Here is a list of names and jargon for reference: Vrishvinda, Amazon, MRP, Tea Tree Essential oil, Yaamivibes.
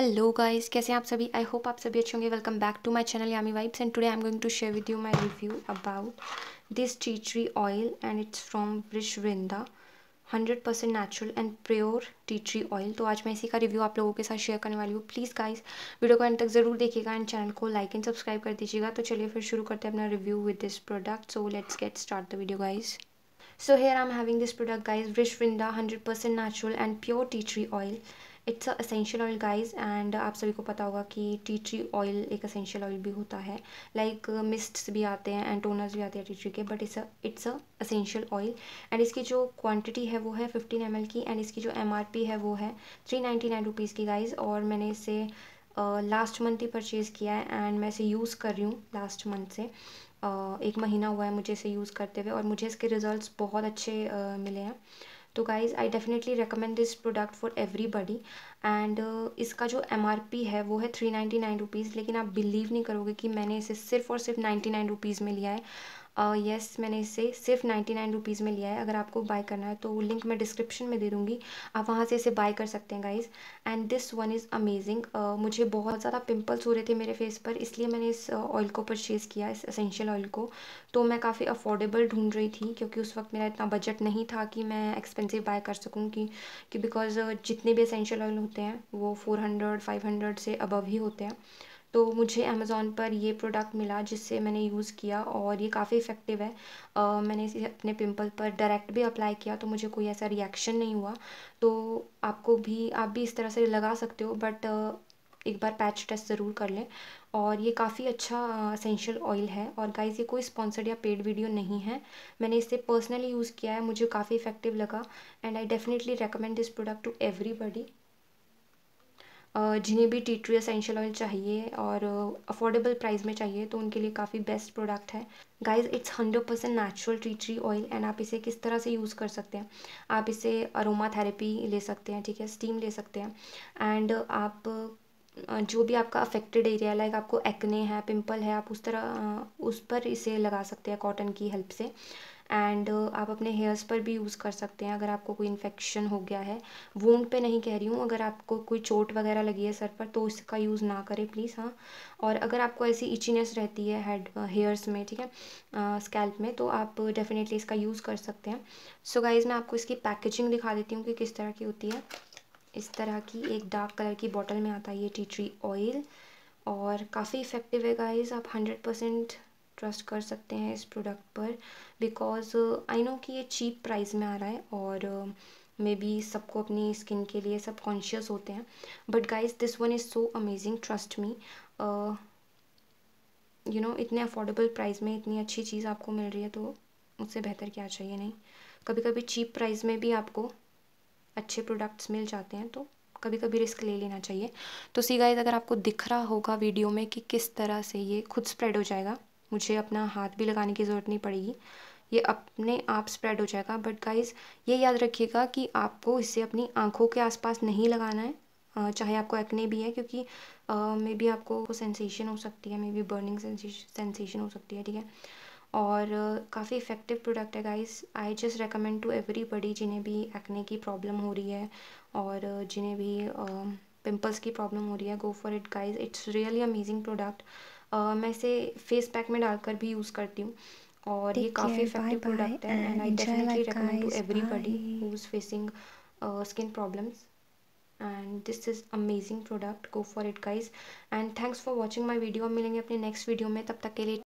Hello guys, कैसे हैं आप सभी। आई होप आप सभी अच्छे होंगे। Welcome back to my channel yam vibes and today I am going to share with you my review about this tea tree oil and it's from Vrishvinda 100% natural and pure tea tree oil. तो आज मैं इसी का review आप लोगों के साथ share करने वाली हूँ। प्लीज़ गाइस वीडियो को एंड तक ज़रूर देखिएगा एंड चैनल को लाइक एंड सब्सक्राइब कर दीजिएगा। तो चलिए फिर शुरू करते हैं अपना review with this product. So let's get start the video guys. So here I'm having this product guys, Vrishvinda 100% natural and pure tea tree oil. It's a essential oil guys and आप सभी को पता होगा कि tea tree oil एक essential oil भी होता है। Like mists भी आते हैं and toners भी आते हैं टी ट्री के, but it's a essential oil and इसकी जो quantity है वो है 15 ml की and इसकी जो MRP है वो है 399 रुपीज़ की guys। और मैंने इसे लास्ट मंथ ही परचेज़ किया है एंड मैं इसे यूज़ कर रही हूँ लास्ट मंथ से। एक महीना हुआ है मुझे इसे यूज़ करते हुए और मुझे इसके रिजल्ट्स बहुत अच्छे मिले हैं। तो guys I definitely recommend this product for everybody and इसका जो MRP है वो है 399 रुपीज़, लेकिन आप बिलीव नहीं करोगे कि मैंने इसे सिर्फ और सिर्फ 99 रुपीज़ में लिया है। यस, मैंने इसे सिर्फ 99 रुपीज़ में लिया है। अगर आपको बाय करना है तो लिंक मैं डिस्क्रिप्शन में दे दूँगी, आप वहाँ से इसे बाय कर सकते हैं guys. And this one is amazing. मुझे बहुत ज़्यादा पिंपल्स हो रहे थे मेरे फेस पर, इसलिए मैंने इस ऑयल को परचेज़ किया, इस एसेंशियल ऑयल को। तो मैं काफ़ी अफोर्डेबल ढूंढ रही थी क्योंकि उस वक्त मेरा इतना बजट नहीं था कि मैं एक्सपेंसिव बाय कर सकूँ कि बिकॉज जितने भी एसेंशियल ऑयल होते हैं वो 400-500 से अबव ही होते हैं। तो मुझे अमेज़ोन पर ये प्रोडक्ट मिला जिससे मैंने यूज़ किया और ये काफ़ी इफ़ेक्टिव है। मैंने इसे अपने पिंपल पर डायरेक्ट भी अप्लाई किया तो मुझे कोई ऐसा रिएक्शन नहीं हुआ। तो आपको भी, आप भी इस तरह से लगा सकते हो, बट एक बार पैच टेस्ट ज़रूर कर लें। और ये काफ़ी अच्छा एसेंशियल ऑयल है और गाइज़ ये कोई स्पॉन्सर्ड या पेड वीडियो नहीं है, मैंने इसे पर्सनली यूज़ किया है, मुझे काफ़ी इफ़ेक्टिव लगा and I definitely recommend this product to everybody. जिन्हें भी टी ट्री एसेंशियल ऑयल चाहिए और अफोर्डेबल प्राइस में चाहिए तो उनके लिए काफ़ी बेस्ट प्रोडक्ट है guys. It's 100% natural tea tree oil and आप इसे किस तरह से यूज़ कर सकते हैं। आप इसे अरोमा थेरेपी ले सकते हैं, ठीक है, स्टीम ले सकते हैं एंड आप जो भी आपका अफेक्टेड एरिया, लाइक आपको एक्ने है, पिंपल है, आप उस तरह उस पर इसे लगा सकते हैं कॉटन की हेल्प से। एंड आप अपने हेयर्स पर भी यूज़ कर सकते हैं अगर आपको कोई इन्फेक्शन हो गया है। वोंड पे नहीं कह रही हूँ, अगर आपको कोई चोट वगैरह लगी है सर पर तो इसका यूज़ ना करें प्लीज़, हाँ। और अगर आपको ऐसी इचीनेस रहती है हेड हेयर्स में, ठीक है, स्कैल्प में, तो आप डेफिनेटली इसका यूज़ कर सकते हैं। सो गाइज़ मैं आपको इसकी पैकेजिंग दिखा देती हूँ कि किस तरह की होती है। इस तरह की एक डार्क कलर की बॉटल में आता है ये टी ट्री ऑयल और काफ़ी इफ़ेक्टिव है गाइज़। आप 100% ट्रस्ट कर सकते हैं इस प्रोडक्ट पर बिकॉज आई नो कि ये चीप प्राइस में आ रहा है और मे बी सबको अपनी स्किन के लिए सब कॉन्शियस होते हैं, but guys this one is so amazing, trust me. You know, इतने अफोर्डेबल प्राइस में इतनी अच्छी चीज़ आपको मिल रही है तो उससे बेहतर क्या चाहिए। नहीं, कभी कभी चीप प्राइस में भी आपको अच्छे प्रोडक्ट्स मिल जाते हैं तो कभी कभी रिस्क ले लेना चाहिए। तो सी गाइज, अगर आपको दिख रहा होगा वीडियो में कि किस तरह से ये खुद स्प्रेड हो जाएगा, मुझे अपना हाथ भी लगाने की ज़रूरत नहीं पड़ेगी, ये अपने आप स्प्रेड हो जाएगा। बट गाइज़ ये याद रखिएगा कि आपको इसे अपनी आंखों के आसपास नहीं लगाना है, चाहे आपको एक्ने भी है, क्योंकि मे बी आपको सेंसेशन हो सकती है, मे बी बर्निंग सेंसेशन हो सकती है, ठीक है। और काफ़ी इफ़ेक्टिव प्रोडक्ट है guys. I just recommend to everybody जिन्हें भी एक्ने की प्रॉब्लम हो रही है और जिन्हें भी पिंपल्स की प्रॉब्लम हो रही है, go for it guys. It's really amazing product. मैं इसे फेस पैक में डालकर भी यूज़ करती हूँ और ये काफ़ी इफेक्टिव प्रोडक्ट है and I definitely recommend to everybody who is facing skin problems and this is amazing product, go for it guys. And thanks for watching my video. हम मिलेंगे अपने नेक्स्ट वीडियो में, तब तक के लिए